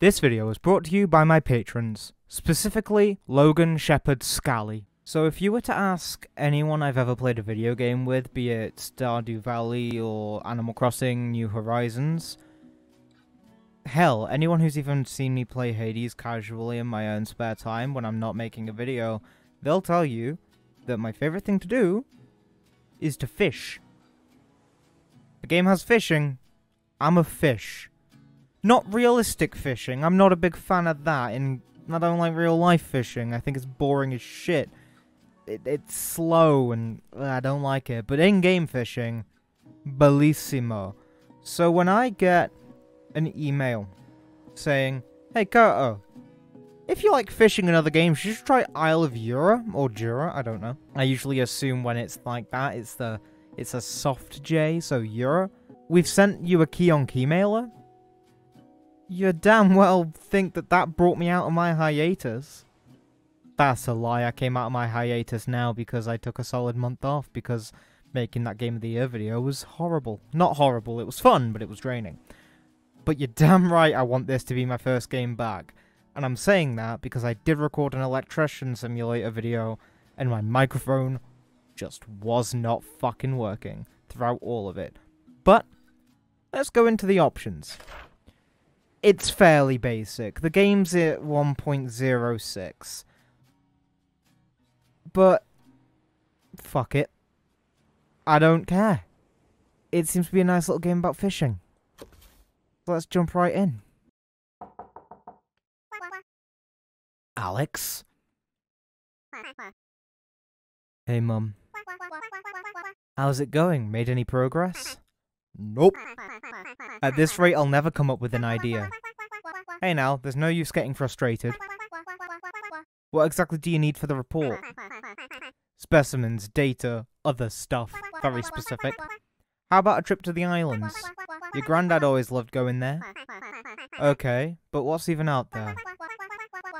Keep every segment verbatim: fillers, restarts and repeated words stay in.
This video was brought to you by my patrons, specifically Logan Shepherd Scally. So if you were to ask anyone I've ever played a video game with, be it Stardew Valley or Animal Crossing New Horizons, hell, anyone who's even seen me play Hades casually in my own spare time when I'm not making a video, they'll tell you that my favourite thing to do is to fish. The game has fishing. I'm a fish. Not realistic fishing, I'm not a big fan of that, and I don't like real life fishing, I think it's boring as shit. It, it's slow and uh, I don't like it, but in-game fishing, bellissimo. So when I get an email saying, hey Koto, if you like fishing in other games, you should try Isle of Jura, or Jura, I don't know. I usually assume when it's like that, it's, the, it's a soft J, so Jura. We've sent you a key on Key Mailer. You damn well think that that brought me out of my hiatus. That's a lie, I came out of my hiatus now because I took a solid month off because making that Game of the Year video was horrible. Not horrible, it was fun, but it was draining. But you're damn right I want this to be my first game back. And I'm saying that because I did record an electrician simulator video and my microphone just was not fucking working throughout all of it. But, let's go into the options. It's fairly basic. The game's at one point oh six. But, fuck it. I don't care. It seems to be a nice little game about fishing. So let's jump right in. Alex? Hey, Mum. How's it going? Made any progress? Nope. At this rate, I'll never come up with an idea. Hey now, there's no use getting frustrated. What exactly do you need for the report? Specimens, data, other stuff. Very specific. How about a trip to the islands? Your granddad always loved going there. Okay, but what's even out there?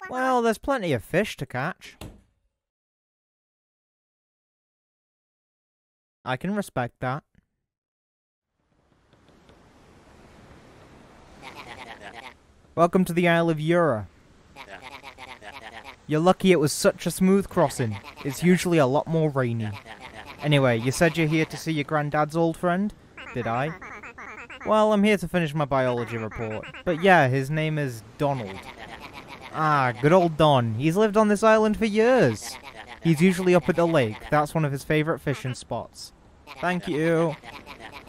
Well, there's plenty of fish to catch. I can respect that. Welcome to the Isle of Jura. You're lucky it was such a smooth crossing. It's usually a lot more rainy. Anyway, you said you're here to see your granddad's old friend? Did I? Well, I'm here to finish my biology report. But yeah, his name is Donald. Ah, good old Don. He's lived on this island for years. He's usually up at the lake. That's one of his favourite fishing spots. Thank you.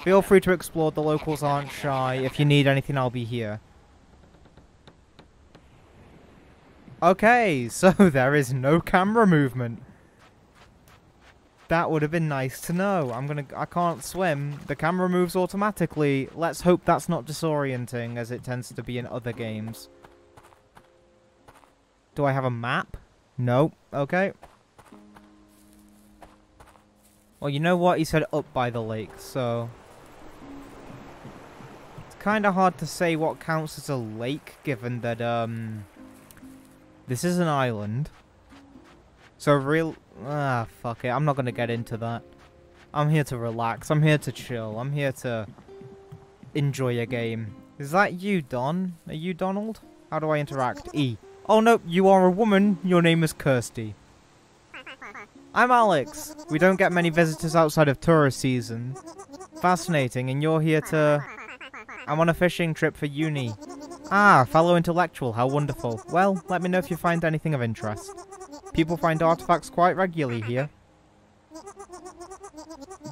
Feel free to explore. The locals aren't shy. If you need anything, I'll be here. Okay, so there is no camera movement. That would have been nice to know. I'm gonna, I can't swim. The camera moves automatically. Let's hope that's not disorienting, as it tends to be in other games. Do I have a map? No. Okay. Well, you know what? He said up by the lake, so... It's kind of hard to say what counts as a lake, given that, um... this is an island. So real... Ah, fuck it. I'm not going to get into that. I'm here to relax. I'm here to chill. I'm here to enjoy a game. Is that you, Don? Are you Donald? How do I interact? E. Oh, no. You are a woman. Your name is Kirsty. I'm Alex. We don't get many visitors outside of tourist season. Fascinating. And you're here to... I'm on a fishing trip for uni. Ah, fellow intellectual, how wonderful. Well, let me know if you find anything of interest. People find artifacts quite regularly here.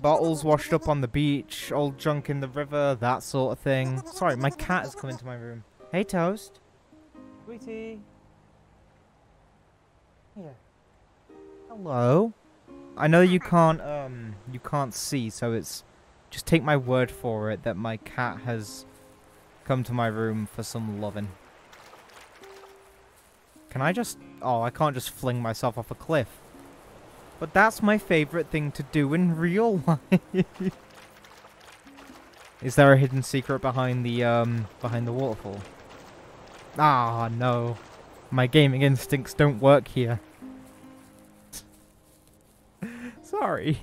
Bottles washed up on the beach, old junk in the river, that sort of thing. Sorry, my cat has come into my room. Hey, Toast. Sweetie. Here. Hello. I know you can't, um, you can't see, so it's... Just take my word for it that my cat has... come to my room for some loving. Can I just... Oh, I can't just fling myself off a cliff. But that's my favourite thing to do in real life. Is there a hidden secret behind the, um... behind the waterfall? Ah, no. My gaming instincts don't work here. Sorry.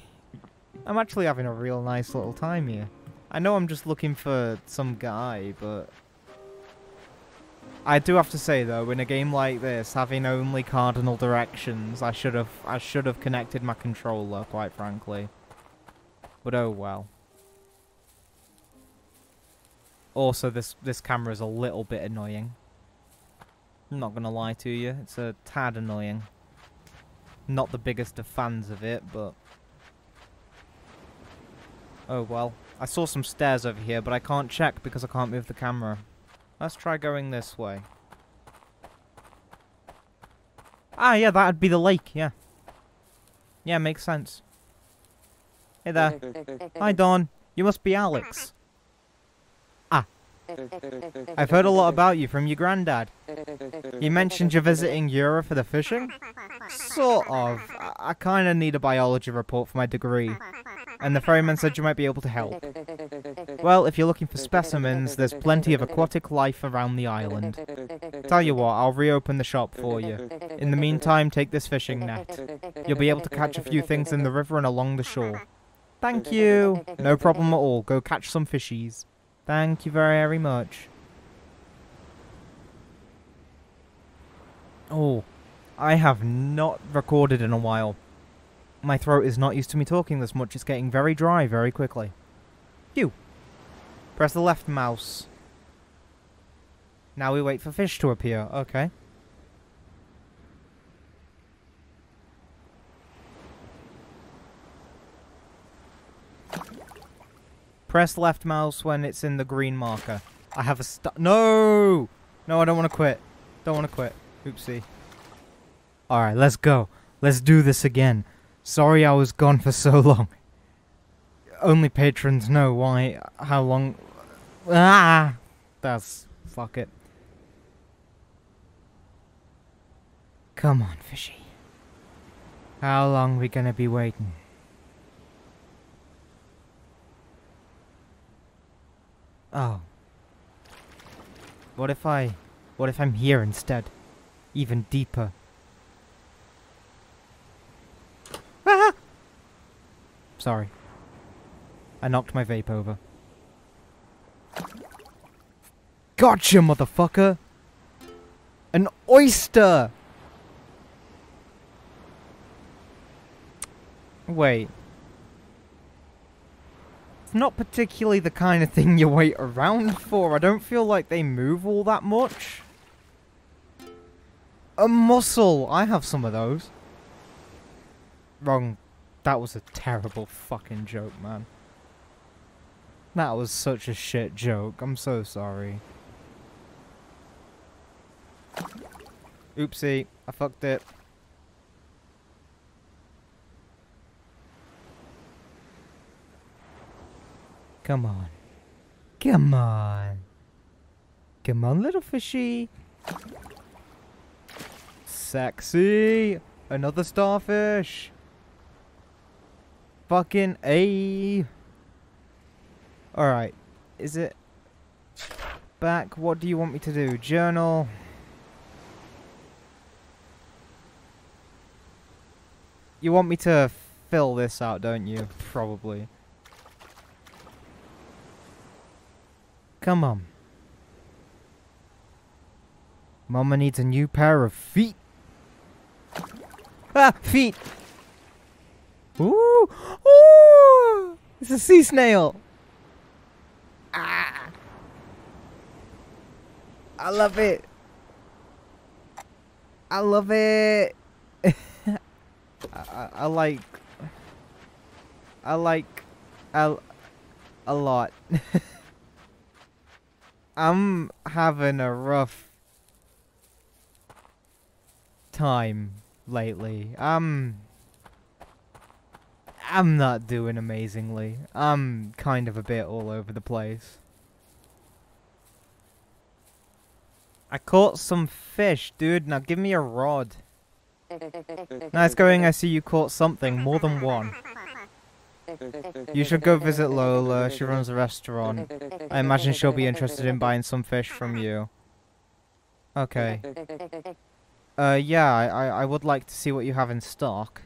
I'm actually having a real nice little time here. I know I'm just looking for some guy, but I do have to say though, in a game like this, having only cardinal directions, I should have I should have connected my controller, quite frankly. But oh well. Also, this this camera is a little bit annoying. I'm not gonna lie to you, it's a tad annoying. Not the biggest of fans of it, but oh well. I saw some stairs over here, but I can't check because I can't move the camera. Let's try going this way. Ah, yeah, that'd be the lake, yeah. Yeah, makes sense. Hey there. Hi, Dawn. You must be Alex. Ah. I've heard a lot about you from your granddad. You mentioned you're visiting Jura for the fishing? Sort of. I, I kind of need a biology report for my degree. And the ferryman said you might be able to help. Well, if you're looking for specimens, there's plenty of aquatic life around the island. Tell you what, I'll reopen the shop for you. In the meantime, take this fishing net. You'll be able to catch a few things in the river and along the shore. Thank you! No problem at all. Go catch some fishies. Thank you very much. Oh, I have not recorded in a while. My throat is not used to me talking this much. It's getting very dry very quickly. You. Press the left mouse. Now we wait for fish to appear. Okay. Press left mouse when it's in the green marker. I have a st- No! No, I don't want to quit. Don't want to quit. Oopsie. Alright, let's go. Let's do this again. Sorry I was gone for so long. Only patrons know why, how long... Ah! That's... fuck it. Come on, fishy. How long we gonna be waiting? Oh. What if I... what if I'm here instead? Even deeper. Ah! Sorry. I knocked my vape over. Gotcha, motherfucker! An oyster! Wait. It's not particularly the kind of thing you wait around for. I don't feel like they move all that much. A mussel! I have some of those. Wrong. That was a terrible fucking joke, man. That was such a shit joke. I'm so sorry. Oopsie. I fucked it. Come on. Come on. Come on, little fishy. Sexy. Another starfish. Fucking A. Alright. Is it back? What do you want me to do? Journal. You want me to fill this out, don't you? Probably. Come on. Mama needs a new pair of feet. Ah! Feet! Ooh! Ooh! It's a sea snail! Ah! I love it! I love it! I, I, I like... I like... I, a lot. I'm having a rough... time lately. Um... I'm not doing amazingly. I'm kind of a bit all over the place. I caught some fish, dude. Now give me a rod. Nice going. I see you caught something. More than one. You should go visit Lola. She runs a restaurant. I imagine she'll be interested in buying some fish from you. Okay. Uh, yeah, I, I would like to see what you have in stock.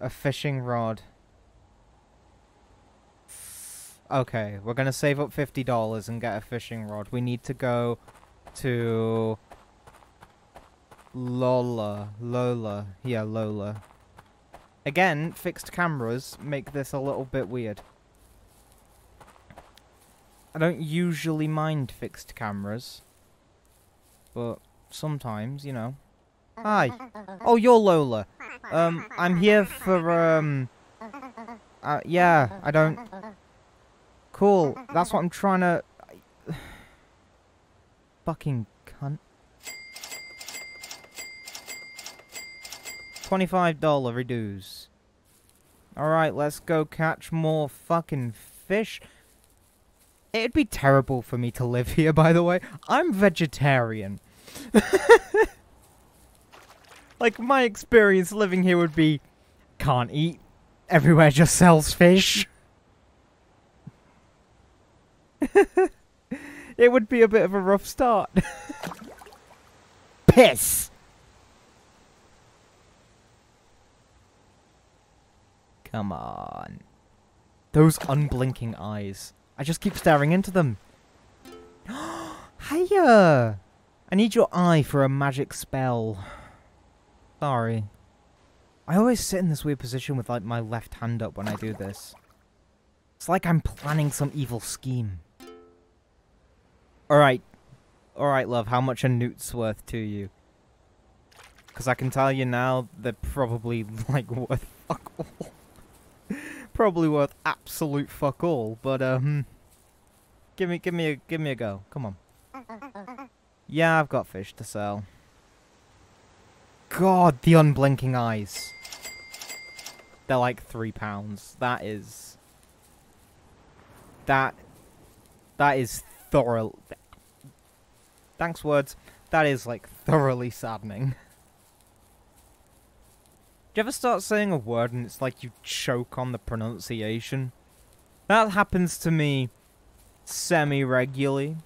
A fishing rod. Okay, we're gonna save up fifty dollars and get a fishing rod. We need to go to Lola. Lola. Yeah, Lola. Again, fixed cameras make this a little bit weird. I don't usually mind fixed cameras. But sometimes, you know. Hi. Oh, you're Lola. Um, I'm here for, um... Uh, yeah, I don't... Cool. That's what I'm trying to... Fucking cunt. twenty-five dollar reduce. Alright, let's go catch more fucking fish. It'd be terrible for me to live here, by the way. I'm vegetarian. Like, my experience living here would be... Can't eat. Everywhere just sells fish. It would be a bit of a rough start. Piss! Come on. Those unblinking eyes. I just keep staring into them. Hiya! I need your eye for a magic spell. Sorry. I always sit in this weird position with, like, my left hand up when I do this. It's like I'm planning some evil scheme. Alright. Alright, love, how much are newts worth to you? Because I can tell you now, they're probably, like, worth fuck all. Probably worth absolute fuck all, but um give me give me a give me a go. Come on. Yeah, I've got fish to sell. God, the unblinking eyes. They're like three pounds. That is that that is thorough thanks words. That is like thoroughly saddening. Do you ever start saying a word and it's like you choke on the pronunciation? That happens to me semi-regularly.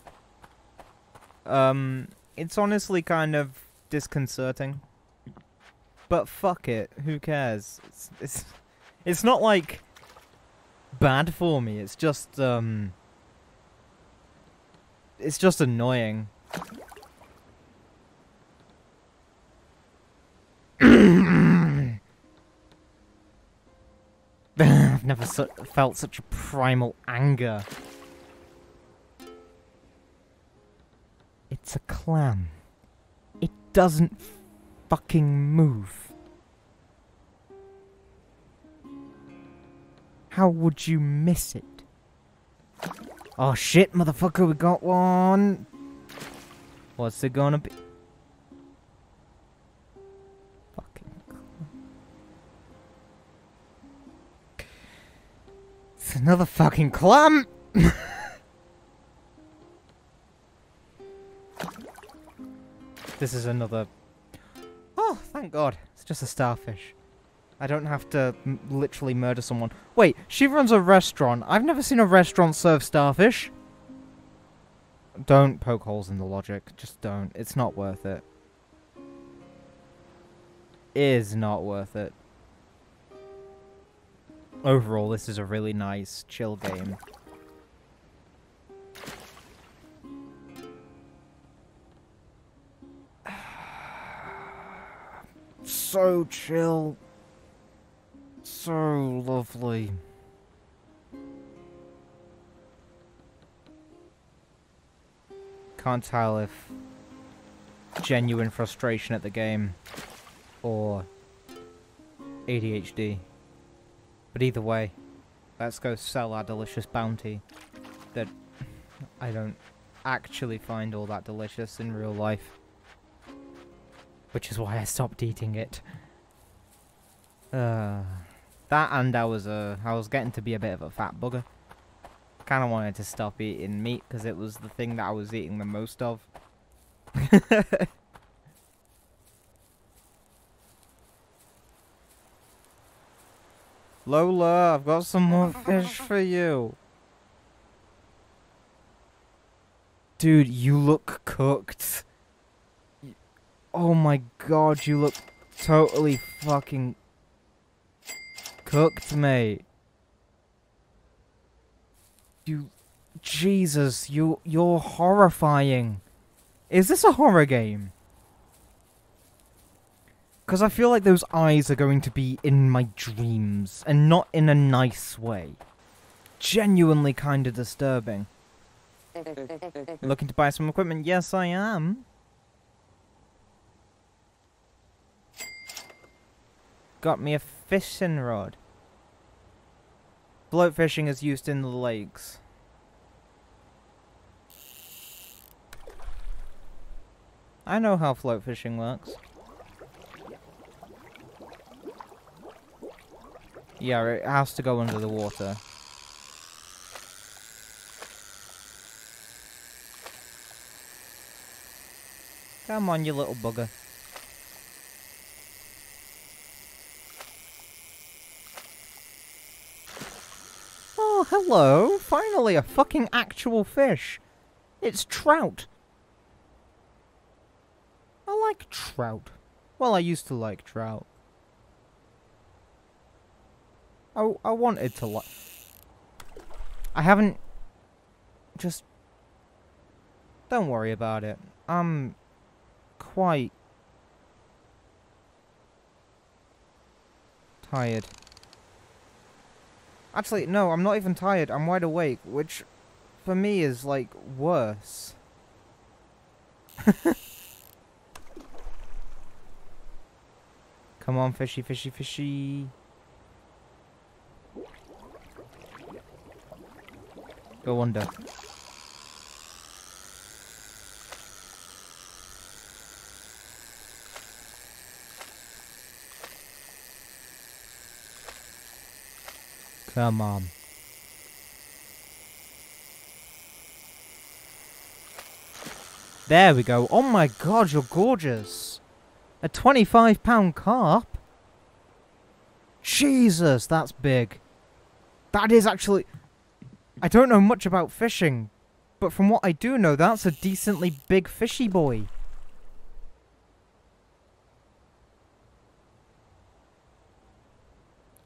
Um, it's honestly kind of disconcerting. But fuck it, who cares? It's, it's, it's not like bad for me, it's just, um... It's just annoying. I've never su felt such a primal anger. It's a clam. It doesn't fucking move. How would you miss it? Oh shit, motherfucker, we got one! What's it gonna be? Another fucking clam! This is another... Oh, thank God. It's just a starfish. I don't have to m literally murder someone. Wait, she runs a restaurant. I've never seen a restaurant serve starfish. Don't poke holes in the logic. Just don't. It's not worth it. Is not worth it. Overall, this is a really nice, chill game. So chill. So lovely. Can't tell if genuine frustration at the game or A D H D. But either way, let's go sell our delicious bounty that I don't actually find all that delicious in real life. Which is why I stopped eating it. Uh, that and I was uh, I was getting to be a bit of a fat bugger. Kind of wanted to stop eating meat because it was the thing that I was eating the most of. Lola, I've got some more fish for you. Dude, you look cooked. Oh my God, you look totally fucking cooked, mate. You, Jesus, you, you're horrifying. Is this a horror game? Because I feel like those eyes are going to be in my dreams, and not in a nice way. Genuinely kind of disturbing. Looking to buy some equipment? Yes, I am. Got me a fishing rod. Float fishing is used in the lakes. I know how float fishing works. Yeah, it has to go under the water. Come on, you little bugger. Oh, hello! Finally, a fucking actual fish. It's trout. I like trout. Well, I used to like trout. I, I wanted to like... I haven't... Just... Don't worry about it. I'm... quite... tired. Actually, no, I'm not even tired. I'm wide awake, which... for me is, like, worse. Come on, fishy, fishy, fishy... Go under. Come on. There we go. Oh my god, you're gorgeous. A twenty-five pound carp? Jesus, that's big. That is actually... I don't know much about fishing, but from what I do know, that's a decently big fishy boy.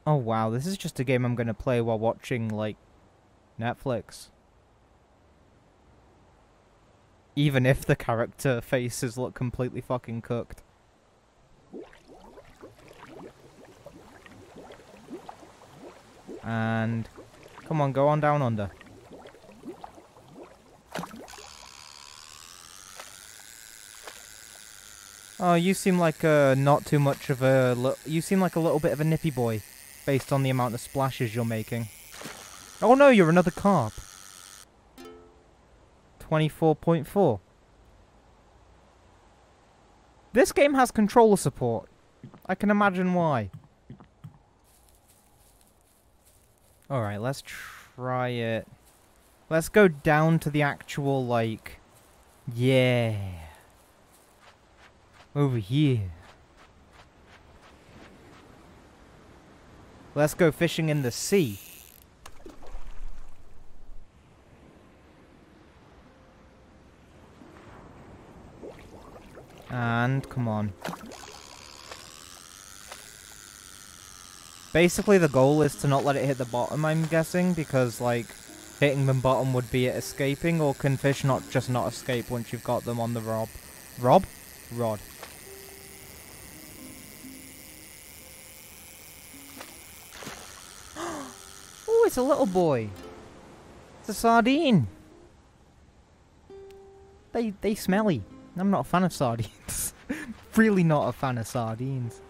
Oh wow, this is just a game I'm gonna play while watching, like, Netflix. Even if the character faces look completely fucking cooked. And... come on, go on down under. Oh, you seem like uh, not too much of a... Li you seem like a little bit of a nippy boy, based on the amount of splashes you're making. Oh no, you're another carp. twenty-four point four. This game has controller support. I can imagine why. Alright, let's try it. Let's go down to the actual, like... yeah. Over here. Let's go fishing in the sea. And, come on. Basically, the goal is to not let it hit the bottom, I'm guessing, because, like, hitting the bottom would be it escaping, or can fish not just not escape once you've got them on the rob? Rob? Rod. Oh, it's a little boy. It's a sardine. They, they smelly. I'm not a fan of sardines. Really not a fan of sardines.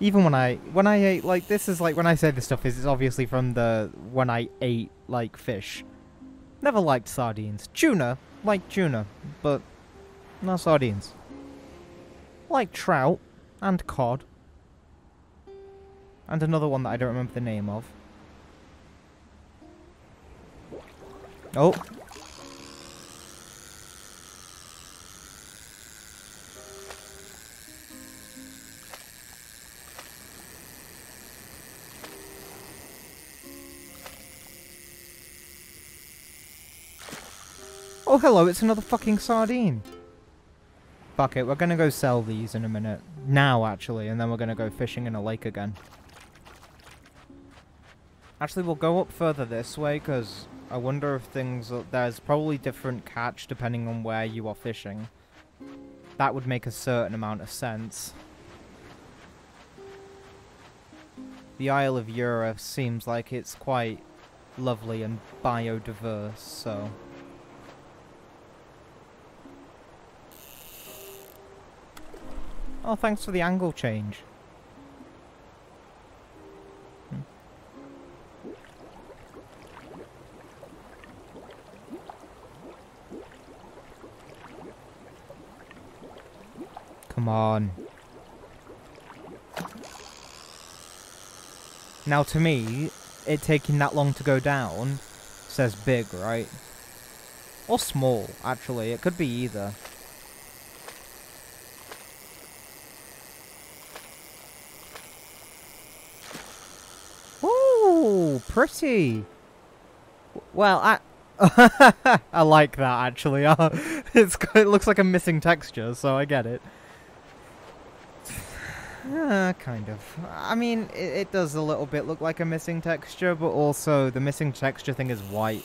Even when I, when I ate, like, this is, like, when I say this stuff is, it's obviously from the, when I ate, like, fish. Never liked sardines. Tuna, like tuna, but not sardines. Like trout, and cod. And another one that I don't remember the name of. Oh. Oh, hello, it's another fucking sardine. Fuck it, we're gonna go sell these in a minute. Now, actually, and then we're gonna go fishing in a lake again. Actually, we'll go up further this way, because I wonder if things... Are, there's probably different catch depending on where you are fishing. That would make a certain amount of sense. The Isle of Jura seems like it's quite lovely and biodiverse, so... Oh, thanks for the angle change. Hmm. Come on. Now, to me, it taking that long to go down says big, right? Or small, actually. It could be either. Pretty. Well, I I like that actually. it's it looks like a missing texture, so I get it. Uh, kind of. I mean, it, it does a little bit look like a missing texture, but also the missing texture thing is white.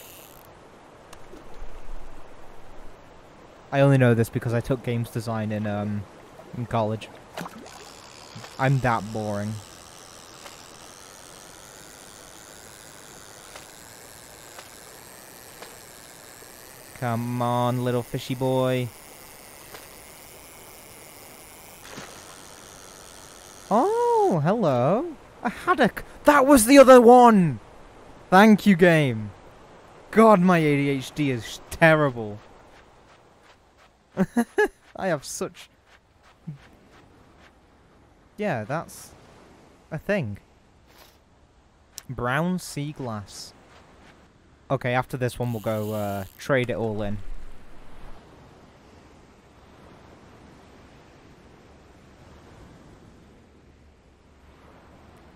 I only know this because I took games design in um in college. I'm that boring. Come on, little fishy boy. Oh, hello. A haddock. That was the other one. Thank you, game. God, my A D H D is terrible. I have such... Yeah, that's a thing. Brown sea glass. Okay, after this one, we'll go uh, trade it all in.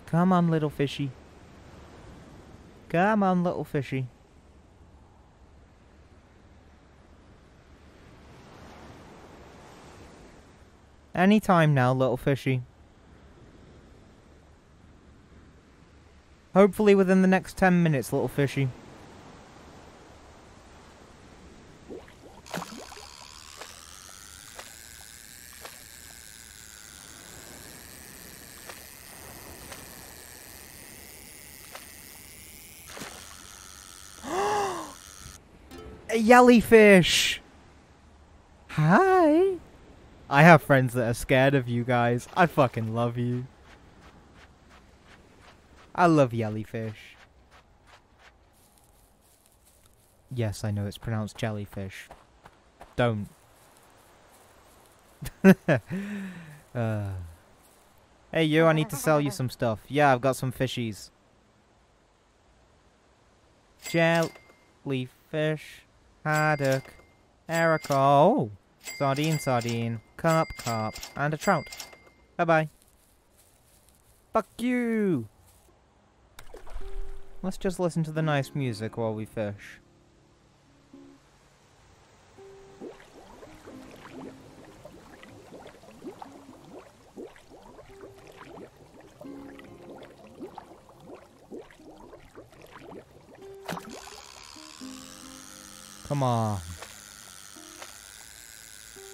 Come on, little fishy. Come on, little fishy. Any time now, little fishy. Hopefully within the next ten minutes, little fishy. Jellyfish! Hi! I have friends that are scared of you guys. I fucking love you. I love jellyfish. Yes, I know it's pronounced jellyfish. Don't. uh. Hey you, I need to sell you some stuff. Yeah, I've got some fishies. Jellyfish. Haddock, Erica, oh, sardine, sardine, carp, carp, and a trout. Bye-bye. Fuck you! Let's just listen to the nice music while we fish. Come on.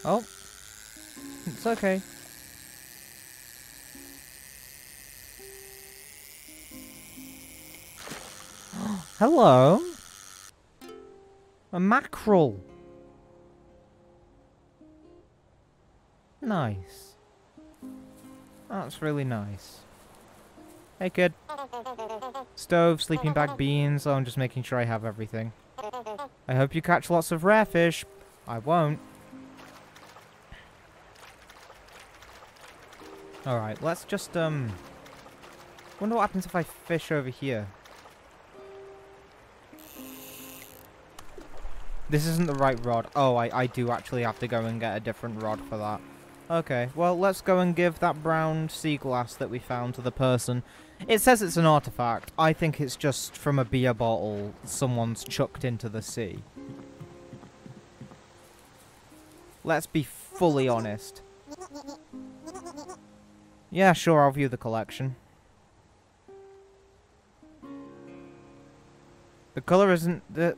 Oh. It's okay. Hello. A mackerel. Nice. That's really nice. Hey kid. Stove, sleeping bag, beans. Oh, I'm just making sure I have everything. I hope you catch lots of rare fish. I won't. Alright, let's just, um... wonder what happens if I fish over here. This isn't the right rod. Oh, I, I do actually have to go and get a different rod for that. Okay, well, let's go and give that brown sea glass that we found to the person. It says it's an artifact. I think it's just from a beer bottle someone's chucked into the sea. Let's be fully honest. Yeah, sure, I'll view the collection. The color isn't the...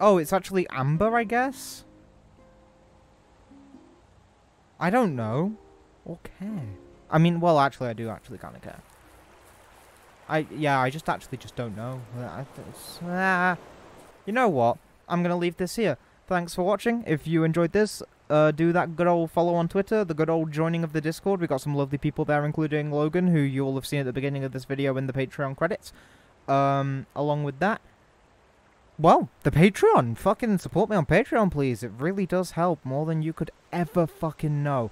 Oh, it's actually amber, I guess? I don't know. Okay. I mean, well, actually, I do actually kind of care. I, yeah, I just actually just don't know. Uh, you know what? I'm going to leave this here. Thanks for watching. If you enjoyed this, uh, do that good old follow on Twitter, the good old joining of the Discord. We got some lovely people there, including Logan, who you all have seen at the beginning of this video in the Patreon credits. Um, along with that, well, the Patreon. Fucking support me on Patreon, please. It really does help more than you could ever fucking know.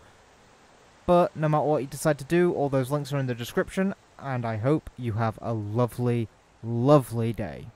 But no matter what you decide to do, all those links are in the description, and I hope you have a lovely, lovely day.